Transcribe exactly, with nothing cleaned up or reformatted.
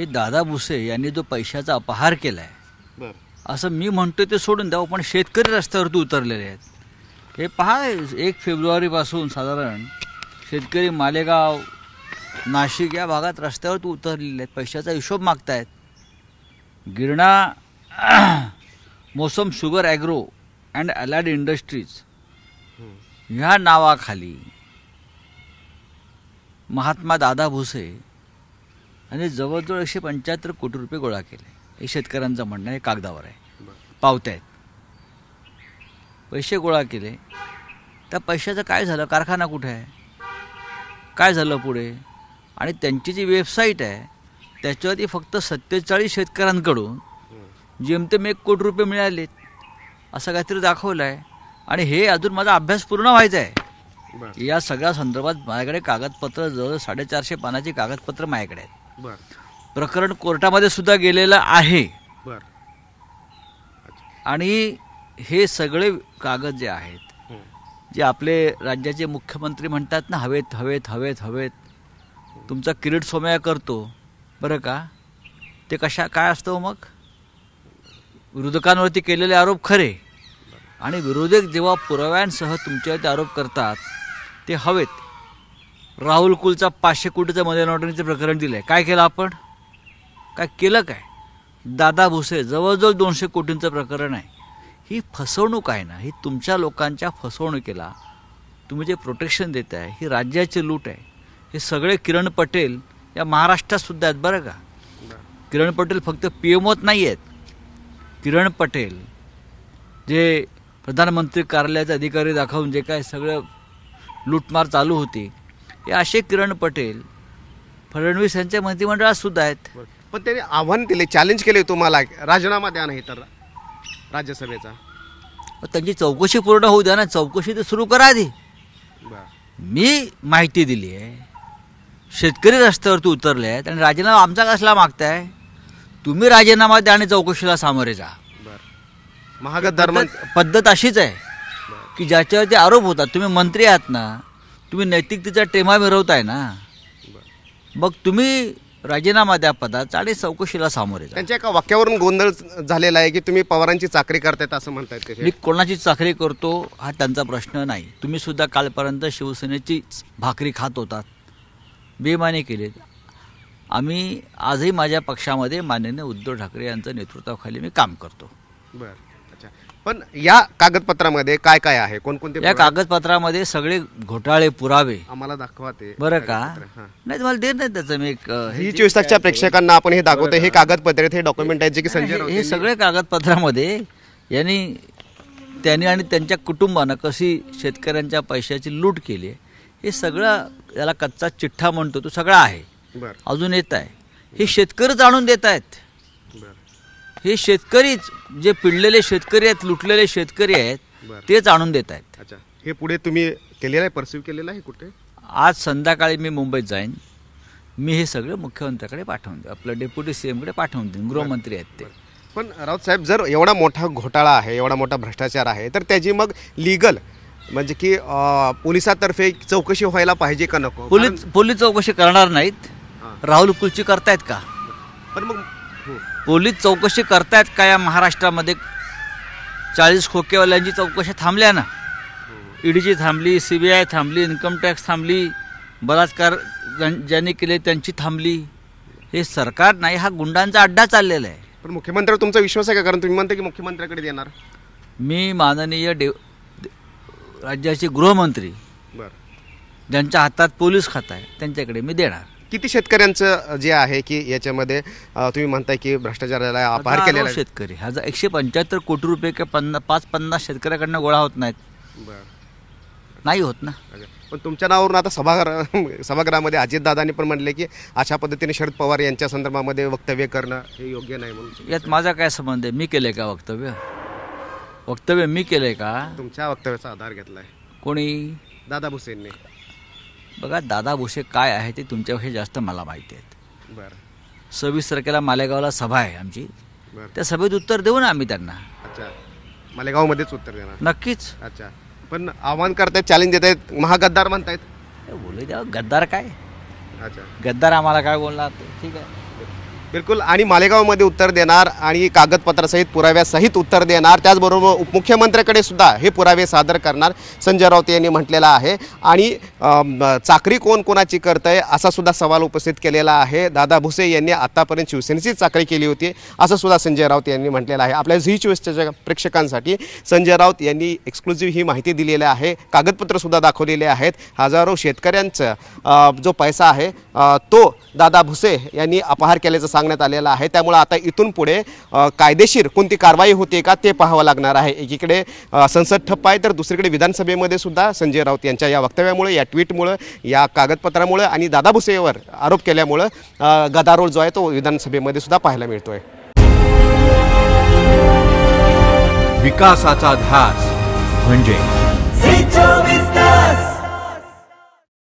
हे दादा भुसे यांनी जो पैशाचा अपहार केलाय बर असं मी म्हणतोय ते सोडून द्याव, पण शेतकरी रस्त्यावरती उतरलेले आहेत. हे पहा, एक फेब्रुवारी पासून साधारण शेतकरी मालेगाव, नाशिक या भागात रस्त्यावरती उतरलेले आहेत, पैशाचा हिशोब मागतायत. Girna Mausam sugar agro and अलार्ड industries ह्या नावाखाली महात्मा दादा भुसे आणि जवळजवळ एकशे पंच्याहत्तर कोटी रुपये गोळा केले, हे शेतकऱ्यांचं म्हणणं आहे. कागदावर आहे, पावत्या आहेत, पैसे गोळा केले. त्या पैशाचं काय झालं, कारखाना कुठे आहे, काय झालं पुढे? आणि त्यांची जी वेबसाईट आहे त्याच्यावरती फक्त सत्तेचाळीस शेतकऱ्यांकडून जेमतेम एक कोटी रुपये मिळालेत असं काहीतरी दाखवलं आहे. आणि हे अजून माझा अभ्यास पूर्ण व्हायचा आहे. या सगळ्या संदर्भात माझ्याकडे कागदपत्र जवळ साडेचारशे पानाची कागदपत्र माझ्याकडे आहेत. प्रकरण कोर्टामध्ये सुद्धा गेलेलं आहे. आणि हे सगळे कागद जे आहेत, जे आपले राज्याचे मुख्यमंत्री म्हणतात ना, हवेत हवेत हवेत हवेत तुमचा किरीट सोमया करतो बरं का, ते कशा काय असतो मग? विरोधकांवरती केलेले आरोप खरे, आणि विरोधक जेव्हा पुराव्यांसह तुमच्यावरती आरोप करतात ते हवेत. राहुल कुलचा पाचशे कोटीचं मनी लॉन्ड्रिंगचं प्रकरण दिलं आहे, काय केलं आपण? काय केलं काय? दादा भुसे जवळजवळ दोनशे कोटींचं प्रकरण आहे. ही फसवणूक आहे ना, ही तुमच्या लोकांच्या फसवणुकीला तुम्ही जे प्रोटेक्शन देत आहे, ही राज्याची लूट आहे. हे सगळे किरण पटेल या महाराष्ट्रातसुद्धा आहेत बरं का. किरण पटेल फक्त पी एम ओत नाही आहेत. किरण पटेल जे प्रधानमंत्री कार्यालयाचे अधिकारी दाखवून जे काय सगळं लूटमार चालू होती, हे असे किरण पटेल फडणवीस यांच्या मंत्रिमंडळात सुद्धा आहेत. पण त्यांनी आव्हान दिले, चॅलेंज केले, तुम्हाला राजीनामा द्या नाही तर राज्यसभेचा. त्यांची चौकशी पूर्ण होऊ द्या ना, चौकशी तर सुरू करा आधी. मी माहिती दिली आहे, शेतकरी रस्त्यावरती उतरले आहेत आणि राजीनामा आमचा कसला मागताय? तुम्ही राजीनामा द्या आणि चौकशीला सामोरे जा. महागठबंधन पद्धत अशीच आहे की ज्याच्यावरती आरोप होतात. तुम्ही मंत्री आहात ना, तुम्ही नैतिकतेचा टेमा मिरवताय ना, मग तुम्ही राजीनामा द्या पदाचा आणि चौकशीला सामोरे जा. त्यांच्या एका वाक्यावरून गोंधळ झालेला आहे की तुम्ही पवारांची चाकरी करतायत असं म्हणतायत. मी कोणाची चाकरी करतो हा त्यांचा प्रश्न नाही. तुम्ही सुद्धा कालपर्यंत शिवसेनेची भाकरी खात होतात, बेमाने केलेत. आम्ही आजही माझ्या पक्षामध्ये माननीय उद्धव ठाकरे यांच्या नेतृत्वाखाली मी काम करतो. बरं, पण या कागदपत्रामध्ये काय काय आहे, कोणकोणते? या कागदपत्रामध्ये सगळे घोटाळे पुरावे आम्हाला दाखवा ते बरं का. नाही तुम्हाला देत नाही त्याचं मी एक ही चोवीस तासच्या प्रेक्षकांना आपण हे दाखवतो. हे कागदपत्रे, हे डॉक्युमेंट आहेत जे की संजय राऊत, हे सगळे कागदपत्रामध्ये यांनी त्यांनी आणि त्यांच्या कुटुंबानं कशी शेतकऱ्यांच्या पैशाची लूट केली हे सगळं, याला कच्चा चिठ्ठा म्हणतो, तो सगळा आहे. अजून येत आहे, हे शेतकरीच आणून देत आहेत. हे शेतकरीच, जे पिडलेले शेतकरी आहेत, लुटलेले शेतकरी आहेत, तेच आणून देत आहेत. अच्छा, हे पुढे तुम्ही केलेलं आहे, परसिव्ह केलेलं आहे कुठे? आज संध्याकाळी मी मुंबईत जाईन. मी हे सगळं मुख्यमंत्र्याकडे पाठवून देईन, आपलं डेप्युटी सीएमकडे पाठवून देईन, गृहमंत्री आहेत ते. पण राऊत साहेब, जर एवढा मोठा घोटाळा आहे, एवढा मोठा भ्रष्टाचार आहे, तर त्याची मग लिगल म्हणजे की पोलिसातर्फे चौकशी व्हायला पाहिजे का नको? पोलीस पोलीस चौकशी करणार नाहीत. राहुल कुलची करतायत का? पण मग पोलीस चौकशी करतायत का? या महाराष्ट्रामध्ये चाळीस खोकेवाल्यांची चौकशी थांबल्या ना, ईडीची थांबली, सीबीआय थांबली, इन्कम टॅक्स थांबली, बलात्कार ज्यांनी केले त्यांची थांबली. हे सरकार नाही, हा गुंडांचा अड्डा चाललेला आहे. पण मुख्यमंत्र्यावर तुमचा विश्वास आहे का? कारण तुम्ही म्हणता की मुख्यमंत्र्याकडे देणार. मी माननीय डे राज्याचे गृहमंत्री ज्यांच्या हातात पोलीस खातं आहे त्यांच्याकडे मी देणार. किती शेतकऱ्यांचं जे आहे की याच्यामध्ये तुम्ही म्हणताय की भ्रष्टाचाराला अपहार केलेला आहे? शेतकरी हा एकशे पंच्याहत्तर कोटी रुपये किंवा पन्ना पाच पन्नास शेतकऱ्याकडनं गोळा होत नाहीत, नाही होत ना. पण तुमच्या नावावरून आता सभागृह सभागृहामध्ये अजितदादांनी पण म्हटले की अशा पद्धतीने शरद पवार यांच्या संदर्भामध्ये वक्तव्य करणं हे योग्य नाही म्हणून. यात माझा काय संबंध आहे? मी केले का वक्तव्य? वक्तव्य मी केले का? तुमच्या वक्तव्याचा आधार घेतलाय कोणी? दादा भुसेंनी. बघा, दादा भुसे काय आहे ते तुमच्यापेक्षा जास्त मला माहिती आहेत. बरं, सव्वीस तारखेला मालेगावला सभा आहे आमची, त्या सभेत उत्तर देऊ ना आम्ही त्यांना. अच्छा, मालेगावमध्येच उत्तर देणार? नक्कीच. अच्छा, पण आव्हान करतायत, चॅलेंज देत आहेत, महागद्दार म्हणतायत. बोलू द्या, गद्दार काय? अच्छा, गद्दार आम्हाला काय बोलणार? ठीक आहे. बिल्कुल, आणि मालेगावमध्ये उत्तर देणार आणि कागदपत्रासहित पुराव्यासहित उत्तर देणार। त्याचबरोबर उपमुख्यमंत्र्याकडे सुद्धा हे पुरावे सादर करणार संजय राऊत यांनी म्हटलेला आहे। आणि चाकरी कोण कोणाची करतंय असा सुद्धा सवाल उपस्थित केलेला आहे। दादा भुसे यांनी आतापर्यंत शिवसेनेचीच चाकरी केली होती असं सुद्धा संजय राऊत यांनी म्हटलेला आहे। आपल्या झी चोवीसच्या प्रेक्षकांसाठी संजय राऊत यांनी एक्सक्लुझिव्ह ही माहिती दिलेली आहे, कागदपत्र सुद्धा दाखवलेले आहेत। हजारो शेतकऱ्यांचा जो पैसा आहे तो दादा भुसे यांनी अपहार केल्याचं सांगण्यात आलेलं आहे। त्यामुळे आता इथून पुढे कायदेशीर कोणती कारवाई होते का ते पाहावं लागणार आहे। एकीकडे संसद ठप्प आहे तर दुसरीकडे विधानसभेमध्ये सुद्धा संजय राऊत यांच्या या वक्तव्यामुळे, या ट्विटमुळे, या कागदपत्रामुळे आणि दादा भुसेवर आरोप केल्यामुळे गदारोळ जो आहे तो विधानसभेमध्ये सुद्धा पाहायला मिळतोय। विकासाचा ध्यास म्हणजे